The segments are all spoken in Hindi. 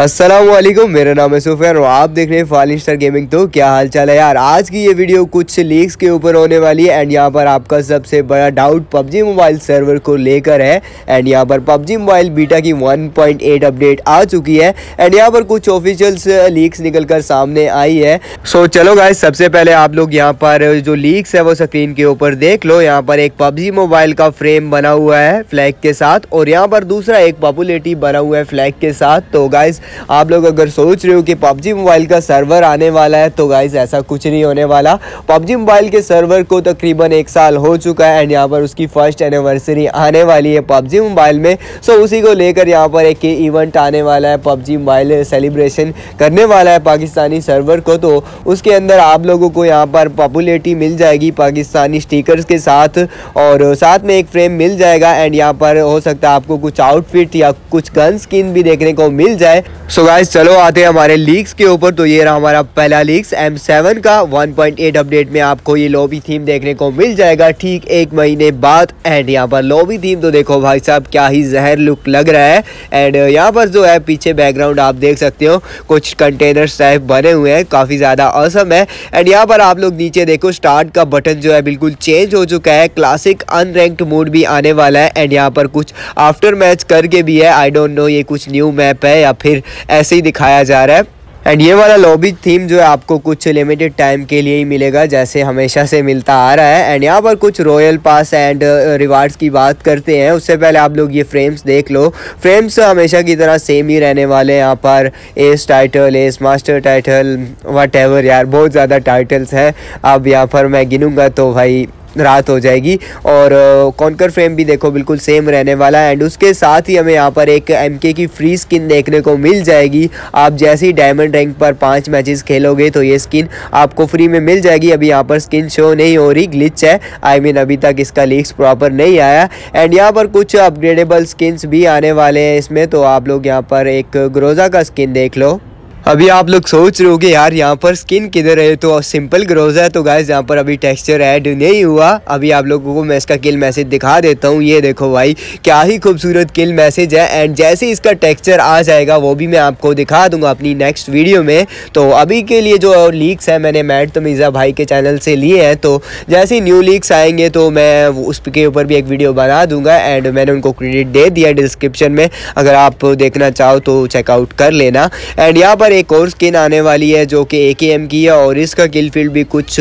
अस्सलामुअलैकुम, मेरा नाम है सुफियान और आप देख रहे हैं फालिनस्टार गेमिंग। तो क्या हाल चाल है यार, आज की ये वीडियो कुछ लीक्स के ऊपर होने वाली है एंड यहाँ पर आपका सबसे बड़ा डाउट PUBG मोबाइल सर्वर को लेकर है। एंड यहाँ पर PUBG मोबाइल बीटा की 1.8 अपडेट आ चुकी है एंड यहाँ पर कुछ ऑफिशियल्स लीक्स निकल कर सामने आई है। सो चलो गाइस, सबसे पहले आप लोग यहाँ पर जो लीक्स है वो स्क्रीन के ऊपर देख लो। यहाँ पर एक PUBG मोबाइल का फ्रेम बना हुआ है फ्लैग के साथ और यहाँ पर दूसरा एक पॉपुलेटी बना हुआ है फ्लैग के साथ। तो गाइस, आप लोग अगर सोच रहे हो कि PUBG मोबाइल का सर्वर आने वाला है तो गाइस ऐसा कुछ नहीं होने वाला। PUBG मोबाइल के सर्वर को तकरीबन 1 साल हो चुका है एंड यहाँ पर उसकी फर्स्ट एनिवर्सरी आने वाली है PUBG मोबाइल में। सो उसी को लेकर यहाँ पर एक इवेंट आने वाला है, PUBG मोबाइल सेलिब्रेशन करने वाला है पाकिस्तानी सर्वर को। तो उसके अंदर आप लोगों को यहाँ पर पॉपुलैरिटी मिल जाएगी पाकिस्तानी स्टिकर्स के साथ और साथ में एक फ्रेम मिल जाएगा एंड यहाँ पर हो सकता है आपको कुछ आउटफिट या कुछ गन स्किन भी देखने को मिल जाए। सो गाइस, चलो आते हैं हमारे लीक्स के ऊपर। तो ये रहा हमारा पहला लीक्स M7 का। 1.8 अपडेट में आपको ये लॉबी थीम देखने को मिल जाएगा ठीक 1 महीने बाद। एंड यहाँ पर लॉबी थीम तो देखो भाई साहब, क्या ही जहर लुक लग रहा है। एंड यहाँ पर जो है पीछे बैकग्राउंड आप देख सकते हो, कुछ कंटेनर्स टाइप बने हुए हैं, काफ़ी ज़्यादा औसम है। एंड यहाँ पर आप लोग नीचे देखो, स्टार्ट का बटन जो है बिल्कुल चेंज हो चुका है, क्लासिक अनरैंक्ड मोड भी आने वाला है एंड यहाँ पर कुछ आफ्टर मैच करके भी है। आई डोंट नो ये कुछ न्यू मैप है या फिर ऐसे ही दिखाया जा रहा है। एंड ये वाला लॉबी थीम जो है आपको कुछ लिमिटेड टाइम के लिए ही मिलेगा, जैसे हमेशा से मिलता आ रहा है। एंड यहाँ पर कुछ रॉयल पास एंड रिवार्ड्स की बात करते हैं, उससे पहले आप लोग ये फ्रेम्स देख लो। फ्रेम्स हमेशा की तरह सेम ही रहने वाले हैं। यहाँ पर S title, S master title, whatever यार, बहुत ज़्यादा टाइटल्स हैं। अब यहाँ पर मैं गिनूँगा तो भाई रात हो जाएगी। और कॉन्कर फ्रेम भी देखो बिल्कुल सेम रहने वाला है एंड उसके साथ ही हमें यहाँ पर एक MK की फ्री स्किन देखने को मिल जाएगी। आप जैसे ही डायमंड रैंक पर 5 मैचेस खेलोगे तो ये स्किन आपको फ्री में मिल जाएगी। अभी यहाँ पर स्किन शो नहीं हो रही, ग्लिच है। I mean, अभी तक इसका लीक्स प्रॉपर नहीं आया। एंड यहाँ पर कुछ अपग्रेडेबल स्किन्स भी आने वाले हैं इसमें। तो आप लोग यहाँ पर एक ग्रोजा का स्किन देख लो। अभी आप लोग सोच रहे होगे यार यहाँ पर स्किन किधर है, तो सिंपल ग्रोजा है। तो गाइस यहाँ पर अभी टेक्सचर ऐड नहीं हुआ। अभी आप लोगों को मैं इसका किल मैसेज दिखा देता हूँ। ये देखो भाई, क्या ही खूबसूरत किल मैसेज है एंड जैसे ही इसका टेक्सचर आ जाएगा वो भी मैं आपको दिखा दूंगा अपनी नेक्स्ट वीडियो में। तो अभी के लिए जो लीक्स है मैंने मैड तमीज़ा भाई के चैनल से लिए हैं, तो जैसे ही न्यू लीक्स आएंगे तो मैं उसके ऊपर भी एक वीडियो बना दूंगा एंड मैंने उनको क्रेडिट दे दिया डिस्क्रिप्शन में, अगर आप देखना चाहो तो चेकआउट कर लेना। एंड यहाँ पर एक और स्किन आने वाली है जो कि AKM की है और इसका किल फील्ड भी कुछ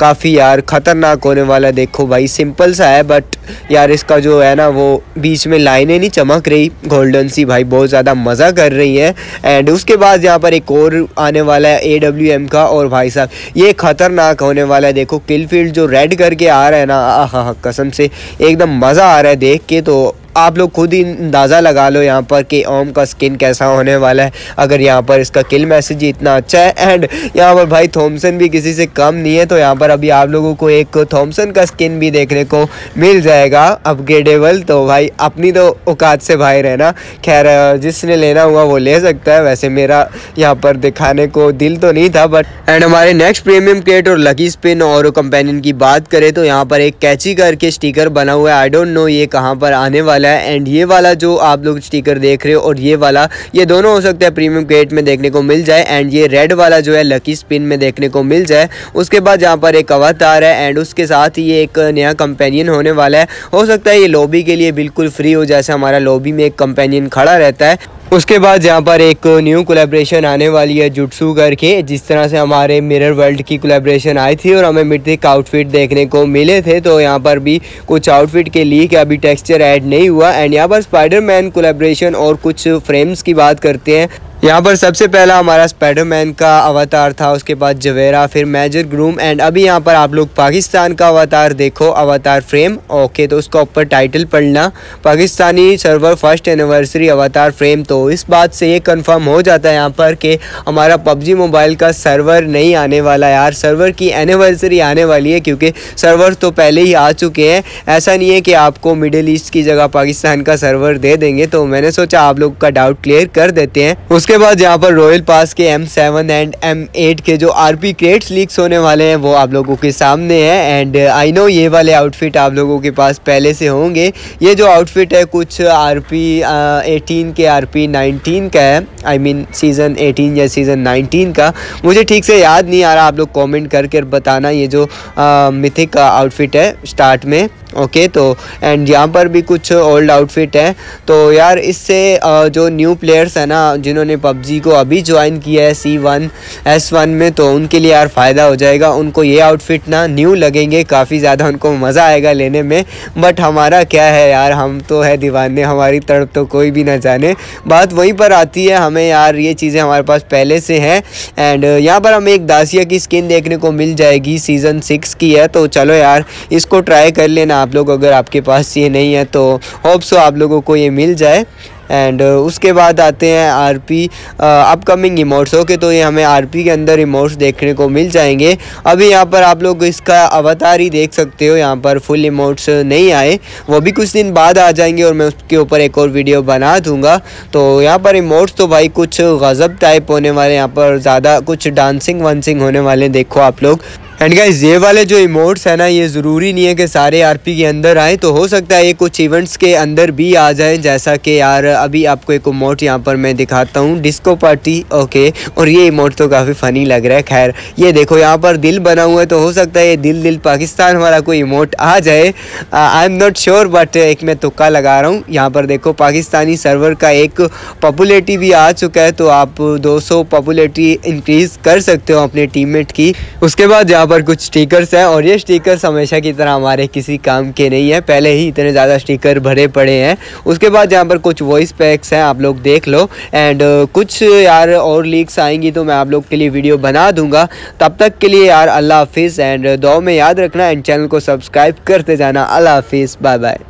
काफ़ी यार ख़तरनाक होने वाला। देखो भाई, सिंपल सा है बट यार इसका जो है ना वो बीच में लाइनें नहीं चमक रही, गोल्डन सी भाई, बहुत ज़्यादा मज़ा कर रही है। एंड उसके बाद यहाँ पर एक और आने वाला है AWM का और भाई साहब ये ख़तरनाक होने वाला है। देखो किल फील्ड जो रेड करके आ रहा है ना, आहा कसम से एकदम मज़ा आ रहा है देख के। तो आप लोग खुद ही अंदाज़ा लगा लो यहाँ पर कि ओम का स्किन कैसा होने वाला है, अगर यहाँ पर इसका किल मैसेज ही इतना अच्छा है। एंड यहाँ पर भाई थॉमसन भी किसी से कम नहीं है। तो यहाँ पर अभी आप लोगों को एक थॉमसन का स्किन भी देखने को मिल जाएगा अपग्रेडेबल। तो भाई अपनी तो औकात से बाहर है ना, खैर जिसने लेना हुआ वो ले सकता है। वैसे मेरा यहाँ पर दिखाने को दिल तो नहीं था बट। एंड हमारे नेक्स्ट प्रीमियम क्रेट और लकी स्पिन और कंपेनियन की बात करें तो यहाँ पर एक कैची करके स्टिकर बना हुआ है। आई डोंट नो ये कहाँ पर आने वाला है। एंड ये वाला जो आप लोग स्टिकर देख रहे हो और ये वाला, ये दोनों हो सकता है प्रीमियम क्रेट में देखने को मिल जाए एंड ये रेड वाला जो है लकी स्पिन में देखने को मिल जाए। उसके बाद यहाँ पर एक अवतार है एंड उसके साथ ही ये एक नया कंपेनियन होने वाला है। हो सकता है ये लॉबी के लिए बिल्कुल फ्री हो, जैसे हमारा लॉबी में एक कंपेनियन खड़ा रहता है। उसके बाद यहाँ पर एक न्यू कोलैबोरेशन आने वाली है जुजुत्सू करके, जिस तरह से हमारे मिरर वर्ल्ड की कोलैबोरेशन आई थी और हमें मिथिक आउटफिट देखने को मिले थे। तो यहाँ पर भी कुछ आउटफिट के लीक, अभी टेक्सचर ऐड नहीं हुआ। एंड यहाँ पर स्पाइडरमैन कोलैबोरेशन और कुछ फ्रेम्स की बात करते हैं। यहाँ पर सबसे पहला हमारा स्पाइडरमैन का अवतार था, उसके बाद जवेरा, फिर मेजर ग्रूम एंड अभी यहाँ पर आप लोग पाकिस्तान का अवतार देखो, अवतार फ्रेम ओके। तो उसका ऊपर टाइटल पढ़ना, पाकिस्तानी सर्वर फर्स्ट एनिवर्सरी अवतार फ्रेम। तो इस बात से ये कंफर्म हो जाता है यहाँ पर कि हमारा PUBG मोबाइल का सर्वर नहीं आने वाला यार, सर्वर की एनिवर्सरी आने वाली है। क्योंकि सर्वर तो पहले ही आ चुके हैं, ऐसा नहीं है कि आपको मिडिल ईस्ट की जगह पाकिस्तान का सर्वर दे देंगे। तो मैंने सोचा आप लोग का डाउट क्लियर कर देते हैं। उसके बाद यहाँ पर रॉयल पास के M7 एंड M8 के जो RP क्रेट्स लीक्स होने वाले हैं वो आप लोगों के सामने हैं। एंड आई नो ये वाले आउटफिट आप लोगों के पास पहले से होंगे। ये जो आउटफिट है कुछ RP 18 के RP 19 का है, आई मीन सीज़न 18 या सीज़न 19 का, मुझे ठीक से याद नहीं आ रहा। आप लोग कॉमेंट करके बताना ये जो मिथिक का आउटफिट है स्टार्ट में। ओके तो एंड यहाँ पर भी कुछ ओल्ड आउटफिट है। तो यार इससे जो न्यू प्लेयर्स है ना जिन्होंने पबजी को अभी ज्वाइन किया है C1 S1 में, तो उनके लिए यार फ़ायदा हो जाएगा। उनको ये आउटफिट ना न्यू लगेंगे, काफ़ी ज़्यादा उनको मज़ा आएगा लेने में। बट हमारा क्या है यार, हम तो है दीवाने, हमारी तड़प तो कोई भी ना जाने। बात वहीं पर आती है, हमें यार ये चीज़ें हमारे पास पहले से हैं। एंड यहाँ पर हमें एक दासिया की स्किन देखने को मिल जाएगी, सीज़न 6 की है। तो चलो यार इसको ट्राई कर लेना आप लोग, अगर आपके पास ये नहीं है तो। होप सो आप लोगों को ये मिल जाए। एंड उसके बाद आते हैं आरपी अपकमिंग इमोट्स। ओके तो ये हमें आरपी के अंदर इमोट्स देखने को मिल जाएंगे। अभी यहाँ पर आप लोग इसका अवतार ही देख सकते हो, यहाँ पर फुल इमोट्स नहीं आए, वो भी कुछ दिन बाद आ जाएंगे और मैं उसके ऊपर एक और वीडियो बना दूंगा। तो यहाँ पर इमोट्स तो भाई कुछ गजब टाइप होने वाले, यहाँ पर ज़्यादा कुछ डांसिंग वांसिंग होने वाले, देखो आप लोग। एंड गाइस ये वाले जो इमोट्स है ना, ये ज़रूरी नहीं है कि सारे आरपी के अंदर आए, तो हो सकता है ये कुछ इवेंट्स के अंदर भी आ जाए। जैसा कि यार अभी आपको एक इमोट यहाँ पर मैं दिखाता हूँ, डिस्को पार्टी। ओके और ये इमोट तो काफ़ी फ़नी लग रहा है। खैर ये देखो यहाँ पर दिल बना हुआ है, तो हो सकता है ये दिल पाकिस्तान वाला कोई इमोट आ जाए। I am not sure but एक मैं तुक्का लगा रहा हूँ। यहाँ पर देखो पाकिस्तानी सर्वर का एक पॉपुलैरिटी भी आ चुका है, तो आप 200 पॉपुलैरिटी इंक्रीज़ कर सकते हो अपने टीममेट की। उसके बाद पर कुछ स्टिकर्स हैं, और ये स्टिकर्स हमेशा की तरह हमारे किसी काम के नहीं है, पहले ही इतने ज़्यादा स्टिकर भरे पड़े हैं। उसके बाद यहाँ पर कुछ वॉइस पैक्स हैं, आप लोग देख लो। एंड कुछ यार और लीक्स आएंगी तो मैं आप लोग के लिए वीडियो बना दूंगा। तब तक के लिए यार अल्लाह हाफिज़, एंड दुआ में याद रखना, एंड चैनल को सब्सक्राइब करते जाना। अल्लाह हाफिज़, बाय बाय।